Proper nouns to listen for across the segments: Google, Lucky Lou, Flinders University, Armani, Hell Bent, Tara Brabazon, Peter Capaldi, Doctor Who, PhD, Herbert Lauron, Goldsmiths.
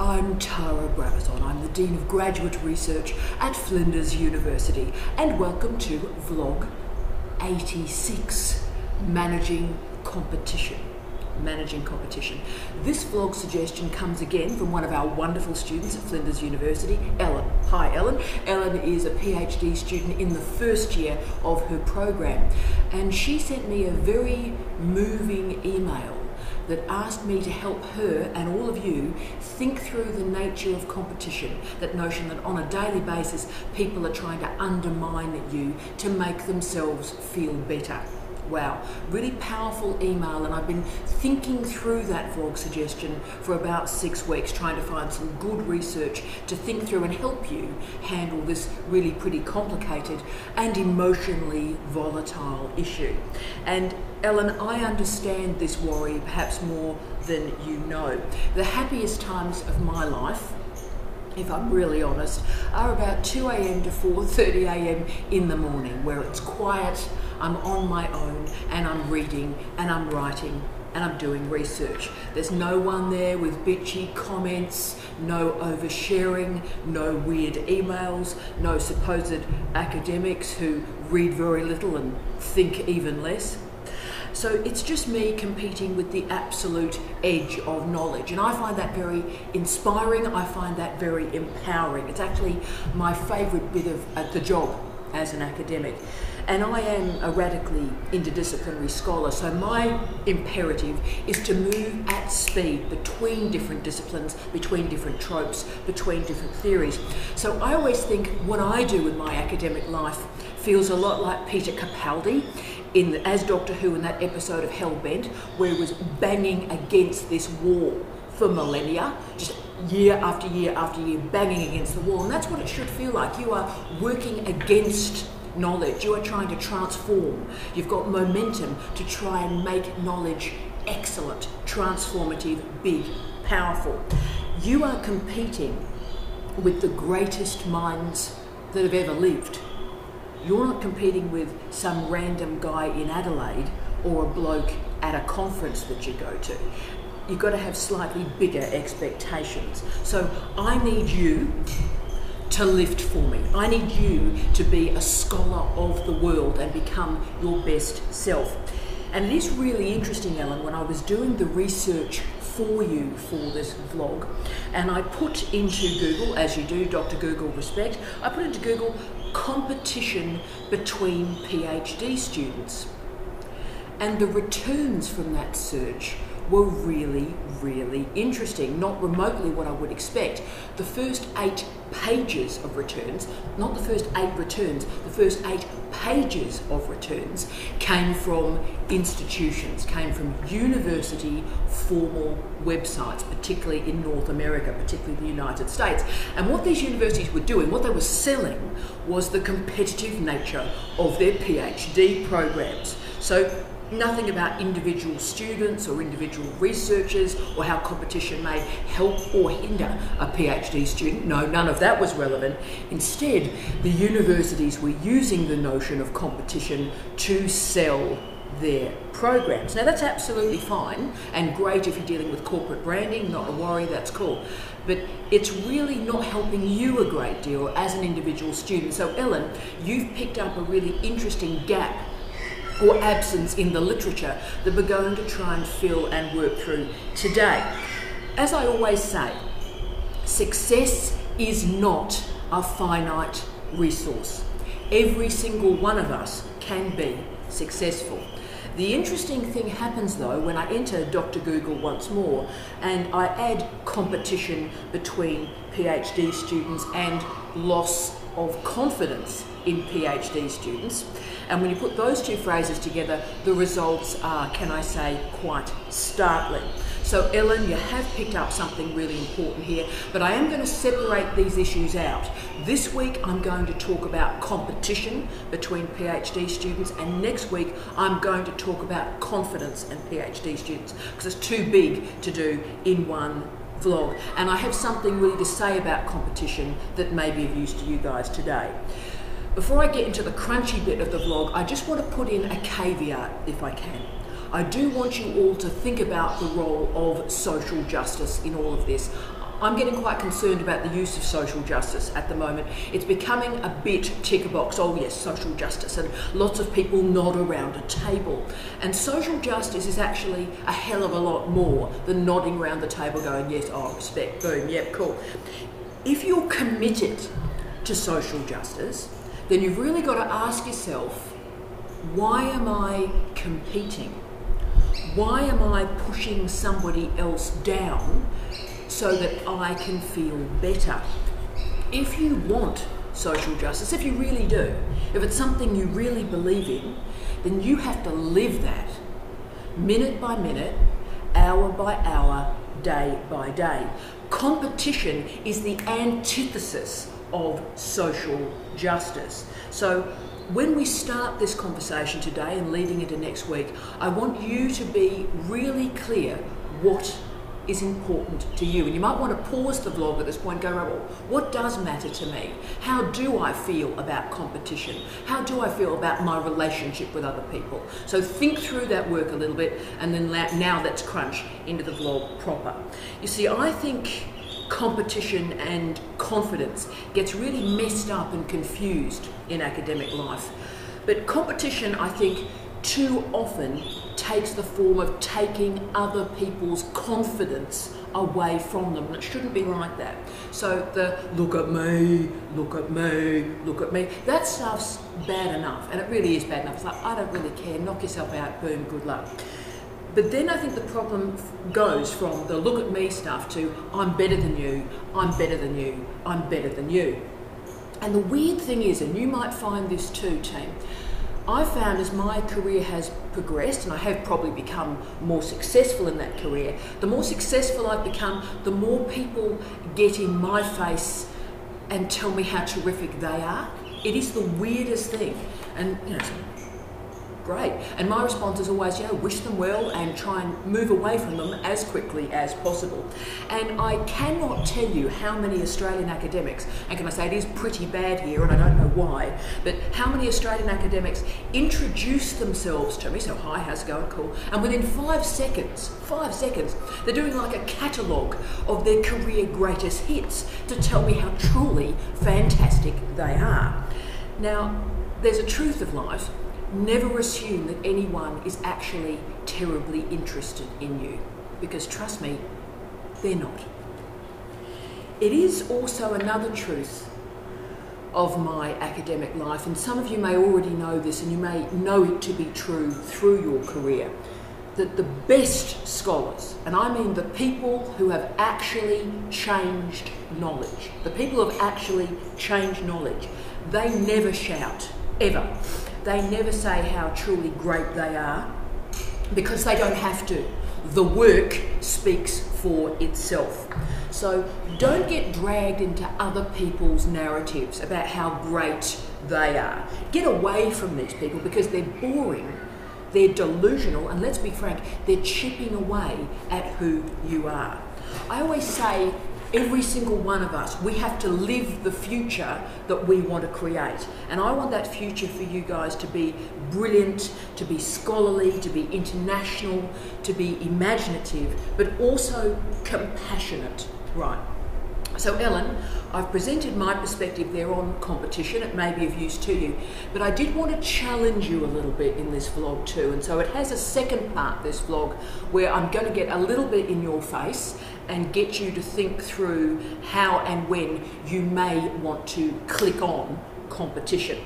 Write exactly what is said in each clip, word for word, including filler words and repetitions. I'm Tara Brabazon. I'm the Dean of Graduate Research at Flinders University, and welcome to Vlog eighty-six, Managing Competition. Managing Competition. This vlog suggestion comes again from one of our wonderful students at Flinders University, Ellen. Hi Ellen. Ellen is a PhD student in the first year of her program, and she sent me a very moving email that asked me to help her and all of you think through the nature of competition, that notion that on a daily basis people are trying to undermine you to make themselves feel better. Wow, really powerful email, and I've been thinking through that vlog suggestion for about six weeks, trying to find some good research to think through and help you handle this really pretty complicated and emotionally volatile issue. And Ellen, I understand this worry perhaps more than you know. The happiest times of my life, if I'm really honest, are about two A M to four thirty A M in the morning, where it's quiet, I'm on my own, and I'm reading, and I'm writing, and I'm doing research. There's no one there with bitchy comments, no oversharing, no weird emails, no supposed academics who read very little and think even less. So it's just me competing with the absolute edge of knowledge. And I find that very inspiring. I find that very empowering. It's actually my favorite bit of uh, the job as an academic. And I am a radically interdisciplinary scholar, so my imperative is to move at speed between different disciplines, between different tropes, between different theories. So I always think what I do in my academic life feels a lot like Peter Capaldi in the, as Doctor Who in that episode of Hell Bent, where he was banging against this wall for millennia, just year after year after year, banging against the wall. And that's what it should feel like. You are working against knowledge. You are trying to transform. You've got momentum to try and make knowledge excellent, transformative, big, powerful. You are competing with the greatest minds that have ever lived. You're not competing with some random guy in Adelaide or a bloke at a conference that you go to. You've got to have slightly bigger expectations. So I need you to lift for me. I need you to be a scholar of the world and become your best self. And it is really interesting, Ellen, when I was doing the research for you for this vlog, and I put into Google, as you do, Doctor Google respect, I put into Google competition between PhD students. And the returns from that search were really, really interesting, not remotely what I would expect. The first eight pages of returns, not the first eight returns, the first eight pages of returns came from institutions, came from university formal websites, particularly in North America, particularly the United States. And what these universities were doing, what they were selling, was the competitive nature of their PhD programs. So nothing about individual students or individual researchers or how competition may help or hinder a PhD student. No, none of that was relevant. Instead, the universities were using the notion of competition to sell their programs. Now, that's absolutely fine and great if you're dealing with corporate branding, not a worry, that's cool. But it's really not helping you a great deal as an individual student. So, Ellen, you've picked up a really interesting gap or absence in the literature that we're going to try and fill and work through today. As I always say, success is not a finite resource. Every single one of us can be successful. The interesting thing happens though when I enter Doctor Google once more and I add competition between PhD students and loss of confidence in PhD students. And when you put those two phrases together, the results are, can I say, quite startling. So Ellen, you have picked up something really important here, but I am going to separate these issues out. This week, I'm going to talk about competition between PhD students, and next week, I'm going to talk about confidence and PhD students, because it's too big to do in one vlog. And I have something really to say about competition that may be of use to you guys today. Before I get into the crunchy bit of the vlog, I just want to put in a caveat if I can. I do want you all to think about the role of social justice in all of this. I'm getting quite concerned about the use of social justice at the moment. It's becoming a bit tick box, oh yes, social justice, and lots of people nod around a table. And social justice is actually a hell of a lot more than nodding around the table going, yes, oh, respect, boom, yep, cool. If you're committed to social justice, then you've really got to ask yourself, why am I competing? Why am I pushing somebody else down so that I can feel better? If you want social justice, if you really do, if it's something you really believe in, then you have to live that minute by minute, hour by hour, day by day. Competition is the antithesis of social justice. So when we start this conversation today and leading into next week, I want you to be really clear what is important to you. And you might want to pause the vlog at this point and go, well, what does matter to me? How do I feel about competition? How do I feel about my relationship with other people? So think through that work a little bit, and then now let's crunch into the vlog proper. You see, I think competition and confidence gets really messed up and confused in academic life. But competition, I think, too often takes the form of taking other people's confidence away from them. And it shouldn't be like that. So the look at me, look at me, look at me, that stuff's bad enough. And it really is bad enough. It's like, I don't really care, knock yourself out, boom, good luck. But then I think the problem goes from the look at me stuff to I'm better than you, I'm better than you, I'm better than you. And the weird thing is, and you might find this too, team, I found as my career has progressed, and I have probably become more successful in that career, the more successful I've become, the more people get in my face and tell me how terrific they are. It is the weirdest thing. And, you know, great. And my response is always, you know, wish them well and try and move away from them as quickly as possible. And I cannot tell you how many Australian academics, and can I say it is pretty bad here and I don't know why, but how many Australian academics introduce themselves to me, so hi, how's it going, cool, and within five seconds, five seconds, they're doing like a catalogue of their career greatest hits to tell me how truly fantastic they are. Now, there's a truth of life. Never assume that anyone is actually terribly interested in you, because trust me, they're not. It is also another truth of my academic life, and some of you may already know this and you may know it to be true through your career, that the best scholars, and I mean the people who have actually changed knowledge, the people who have actually changed knowledge, they never shout, ever. They never say how truly great they are, because they don't have to. The work speaks for itself. So don't get dragged into other people's narratives about how great they are. Get away from these people, because they're boring, they're delusional, and let's be frank, they're chipping away at who you are. I always say, every single one of us, we have to live the future that we want to create. And I want that future for you guys to be brilliant, to be scholarly, to be international, to be imaginative, but also compassionate, right? So Ellen, I've presented my perspective there on competition. It may be of use to you, but I did want to challenge you a little bit in this vlog too. And so it has a second part, this vlog, where I'm going to get a little bit in your face and get you to think through how and when you may want to click on competition.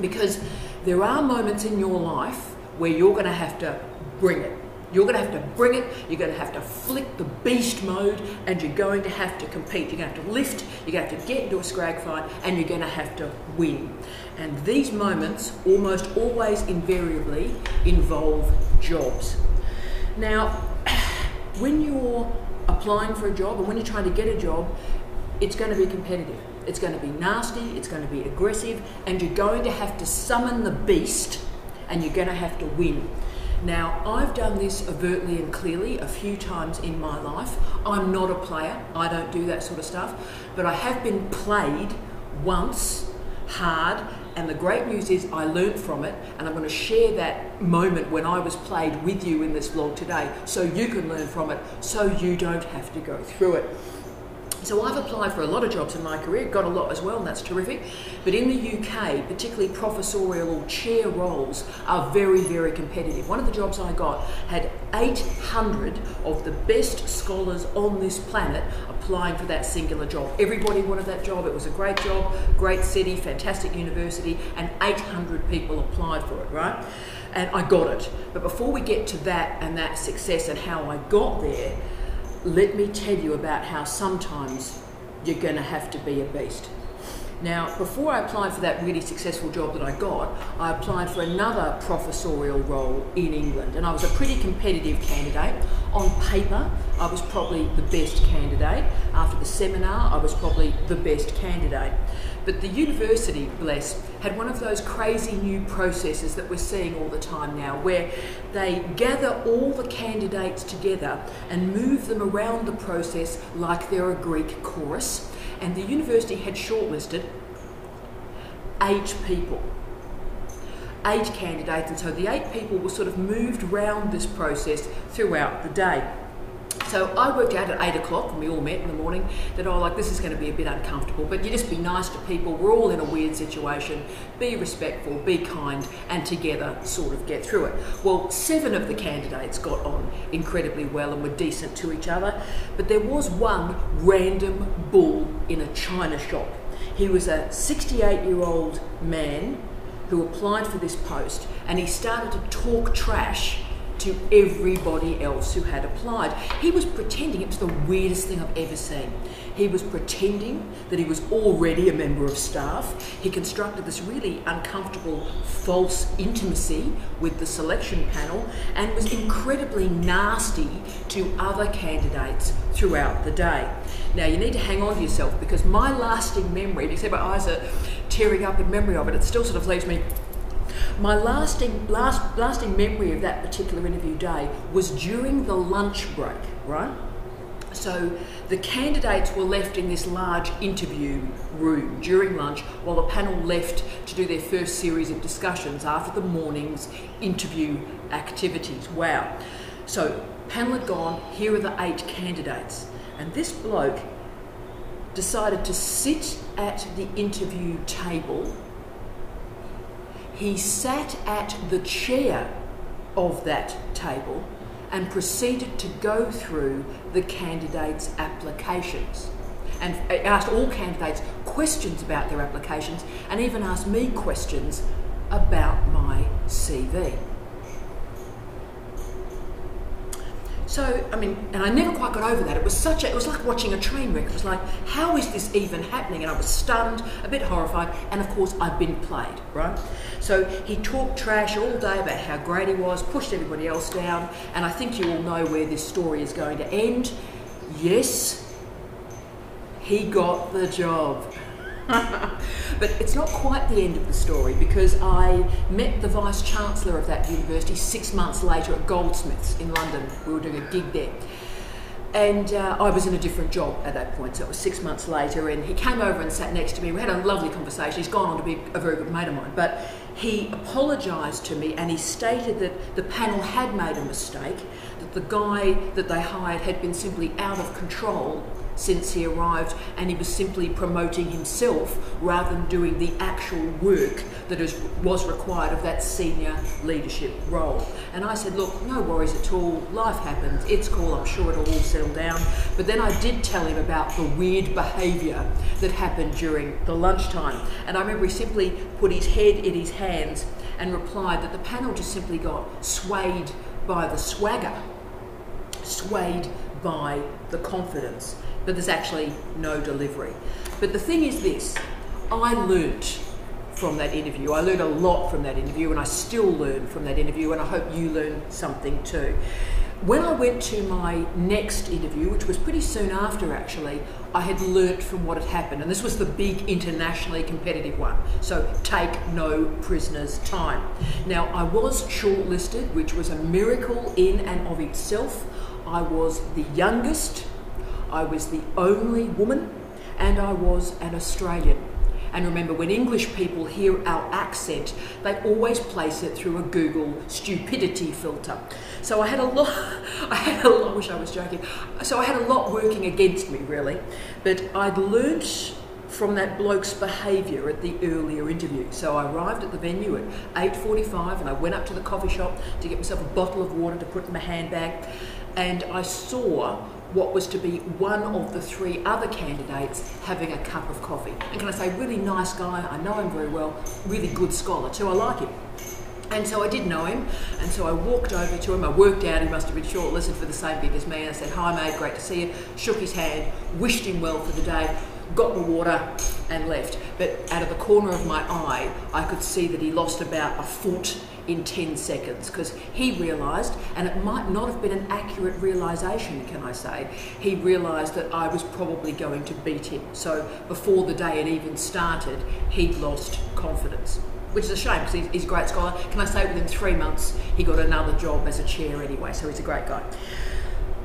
Because there are moments in your life where you're going to have to bring it. You're going to have to bring it, you're going to have to flick the beast mode, and you're going to have to compete. You're going to have to lift, you're going to have to get into a scrag fight, and you're going to have to win. And these moments almost always invariably involve jobs. Now, when you're applying for a job, and when you're trying to get a job, it's going to be competitive. It's going to be nasty, it's going to be aggressive, and you're going to have to summon the beast, and you're going to have to win. Now, I've done this overtly and clearly a few times in my life. I'm not a player, I don't do that sort of stuff, but I have been played once, hard, and the great news is I learned from it, and I'm going to share that moment when I was played with you in this vlog today, so you can learn from it, so you don't have to go through it. So I've applied for a lot of jobs in my career, got a lot as well, and that's terrific. But in the U K, particularly professorial or chair roles are very, very competitive. One of the jobs I got had eight hundred of the best scholars on this planet applying for that singular job. Everybody wanted that job. It was a great job, great city, fantastic university, and eight hundred people applied for it, right? And I got it. But before we get to that and that success and how I got there, let me tell you about how sometimes you're going to have to be a beast. Now, before I applied for that really successful job that I got, I applied for another professorial role in England, and I was a pretty competitive candidate. On paper, I was probably the best candidate. After the seminar, I was probably the best candidate. But the university, bless, had one of those crazy new processes that we're seeing all the time now, where they gather all the candidates together and move them around the process like they're a Greek chorus. And the university had shortlisted eight people, eight candidates, and so the eight people were sort of moved round this process throughout the day. So I worked out at eight o'clock, and we all met in the morning, that oh, like this is going to be a bit uncomfortable, but you just be nice to people, we're all in a weird situation, be respectful, be kind, and together sort of get through it. Well, seven of the candidates got on incredibly well and were decent to each other, but there was one random bull in a china shop. He was a sixty-eight-year-old man who applied for this post, and he started to talk trash to everybody else who had applied. He was pretending, it was the weirdest thing I've ever seen. He was pretending that he was already a member of staff. He constructed this really uncomfortable false intimacy with the selection panel and was incredibly nasty to other candidates throughout the day. Now you need to hang on to yourself, because my lasting memory, you see my eyes are tearing up in memory of it, it still sort of leaves me. My lasting, last, lasting memory of that particular interview day was during the lunch break, right? So the candidates were left in this large interview room during lunch while the panel left to do their first series of discussions after the morning's interview activities. Wow. So panel had gone, here are the eight candidates. And this bloke decided to sit at the interview table. He sat at the chair of that table and proceeded to go through the candidates' applications and asked all candidates questions about their applications and even asked me questions about my C V. So, I mean, and I never quite got over that. It was such a, it was like watching a train wreck. It was like, how is this even happening? And I was stunned, a bit horrified, and of course I'd been played, right? So he talked trash all day about how great he was, pushed everybody else down, and I think you all know where this story is going to end. Yes, he got the job. But it's not quite the end of the story, because I met the Vice-Chancellor of that university six months later at Goldsmiths in London. We were doing a gig there. And uh, I was in a different job at that point, so it was six months later, and he came over and sat next to me. We had a lovely conversation. He's gone on to be a very good mate of mine. But he apologised to me, and he stated that the panel had made a mistake, that the guy that they hired had been simply out of control since he arrived, and he was simply promoting himself rather than doing the actual work that is, was required of that senior leadership role. And I said, look, no worries at all, life happens, it's cool, I'm sure it'll all settle down. But then I did tell him about the weird behaviour that happened during the lunchtime. And I remember he simply put his head in his hands and replied that the panel just simply got swayed by the swagger, swayed by the confidence. But there's actually no delivery. But the thing is this, I learnt from that interview. I learned a lot from that interview, and I still learn from that interview, and I hope you learn something too. When I went to my next interview, which was pretty soon after actually, I had learnt from what had happened, and this was the big internationally competitive one. So take no prisoners time. Now I was shortlisted, which was a miracle in and of itself. I was the youngest, I was the only woman, and I was an Australian. And remember, when English people hear our accent, they always place it through a Google stupidity filter. So I had a lot, I had a lot, I wish I was joking, so I had a lot working against me, really, but I'd learnt from that bloke's behaviour at the earlier interview. So I arrived at the venue at eight forty-five and I went up to the coffee shop to get myself a bottle of water to put in my handbag, and I saw what was to be one of the three other candidates having a cup of coffee. And can I say, really nice guy, I know him very well, really good scholar too, I like him. And so I did know him, and so I walked over to him, I worked out he must have been shortlisted for the same gig as me, I said, hi mate, great to see you, shook his hand, wished him well for the day, got my water and left. But out of the corner of my eye, I could see that he lost about a foot in ten seconds, because he realised, and it might not have been an accurate realisation, can I say, he realised that I was probably going to beat him. So before the day had even started, he'd lost confidence, which is a shame because he's a great scholar. Can I say, within three months, he got another job as a chair anyway, so he's a great guy.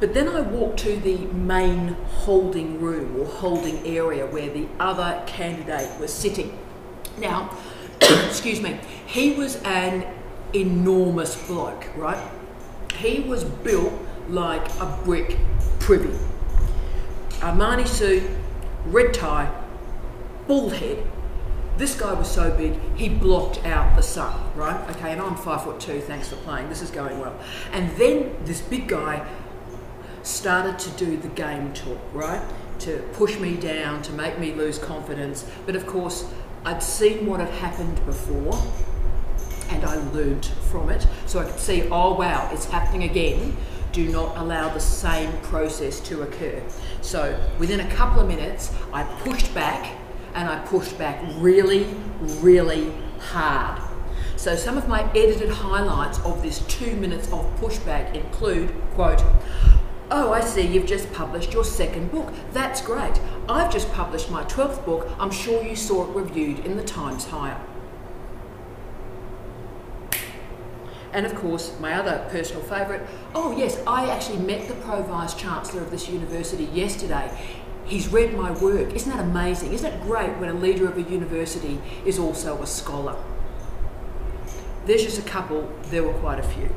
But then I walked to the main holding room or holding area where the other candidate was sitting. Now, excuse me, he was an enormous bloke, right? He was built like a brick privy. Armani suit, red tie, bald head. This guy was so big, he blocked out the sun, right? Okay, and I'm five foot two, thanks for playing, this is going well. And then this big guy started to do the game talk, right? To push me down, to make me lose confidence. But of course, I'd seen what had happened before and I learned from it. So I could see, oh wow, it's happening again. Do not allow the same process to occur. So within a couple of minutes, I pushed back, and I pushed back really, really hard. So some of my edited highlights of this two minutes of pushback include, quote, oh, I see you've just published your second book. That's great. I've just published my twelfth book. I'm sure you saw it reviewed in the Times Higher. And of course, my other personal favourite, oh yes, I actually met the Pro Vice-Chancellor of this university yesterday. He's read my work. Isn't that amazing? Isn't it great when a leader of a university is also a scholar? There's just a couple, there were quite a few.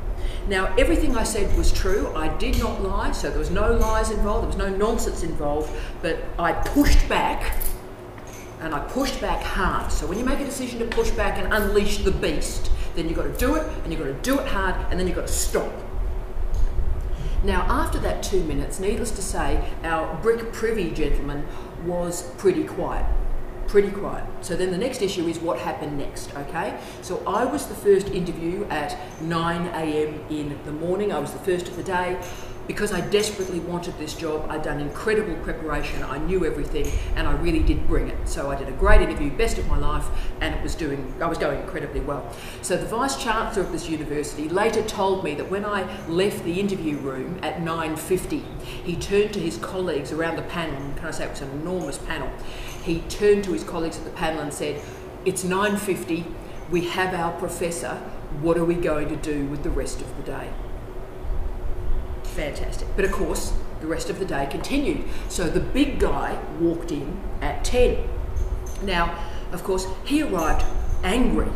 Now, everything I said was true. I did not lie, so there was no lies involved, there was no nonsense involved, but I pushed back, and I pushed back hard. So when you make a decision to push back and unleash the beast, then you've got to do it, and you've got to do it hard, and then you've got to stop. Now, after that two minutes, needless to say, our brick privy gentleman was pretty quiet. Pretty quiet. So then the next issue is what happened next, okay? So I was the first interview at nine A M in the morning. I was the first of the day. Because I desperately wanted this job, I'd done incredible preparation, I knew everything, and I really did bring it. So I did a great interview, best of my life, and it was doing, I was going incredibly well. So the Vice-Chancellor of this university later told me that when I left the interview room at nine fifty, he turned to his colleagues around the panel, and can I say it was an enormous panel, he turned to his colleagues at the panel and said, it's nine fifty, we have our professor, what are we going to do with the rest of the day? Fantastic. But of course, the rest of the day continued. So the big guy walked in at ten. Now, of course, he arrived angry,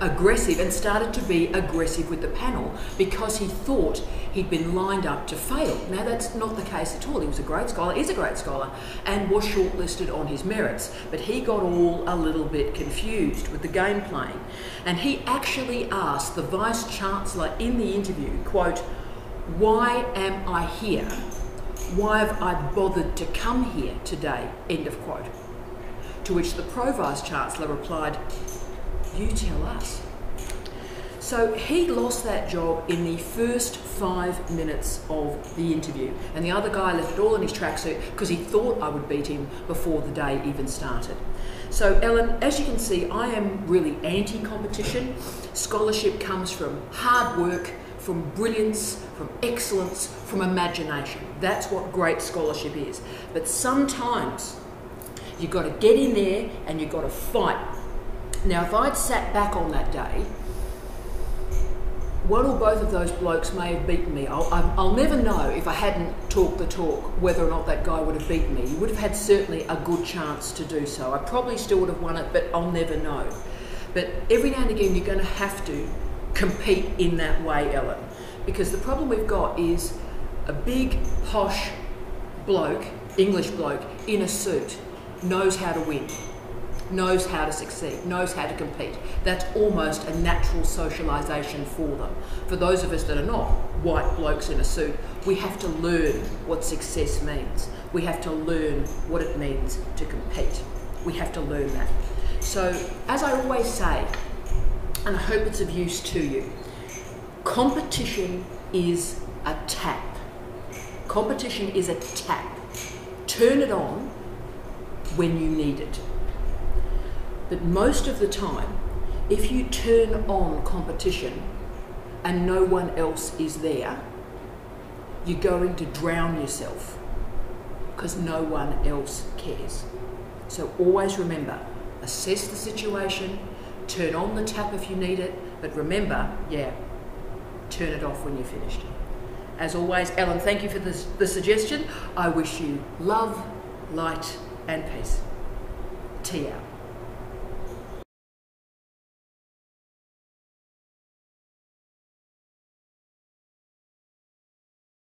aggressive, and started to be aggressive with the panel because he thought he'd been lined up to fail. Now, that's not the case at all. He was a great scholar, is a great scholar, and was shortlisted on his merits. But he got all a little bit confused with the game playing. And he actually asked the Vice-Chancellor in the interview, quote, why am I here? Why have I bothered to come here today? End of quote. To which the Pro Vice-Chancellor replied, you tell us. So he lost that job in the first five minutes of the interview. And the other guy left it all in his tracksuit because he thought I would beat him before the day even started. So Ellen, as you can see, I am really anti-competition. Scholarship comes from hard work, from brilliance, from excellence, from imagination. That's what great scholarship is. But sometimes you've got to get in there and you've got to fight. Now, if I'd sat back on that day, one or both of those blokes may have beaten me. I'll, I'll never know if I hadn't talked the talk whether or not that guy would have beaten me. He would have had certainly a good chance to do so. I probably still would have won it, but I'll never know. But every now and again you're going to have to compete in that way, Ellen, because the problem we've got is a big, posh bloke, English bloke, in a suit, knows how to win, knows how to succeed, knows how to compete. That's almost a natural socialisation for them. For those of us that are not white blokes in a suit, we have to learn what success means. We have to learn what it means to compete. We have to learn that. So, as I always say, and I hope it's of use to you, competition is a tap. Competition is a tap. Turn it on when you need it. But most of the time, if you turn on competition and no one else is there, you're going to drown yourself because no one else cares. So always remember, assess the situation, turn on the tap if you need it, but remember, yeah, turn it off when you're finished. As always, Ellen, thank you for this, the suggestion. I wish you love, light, and peace. Tea out.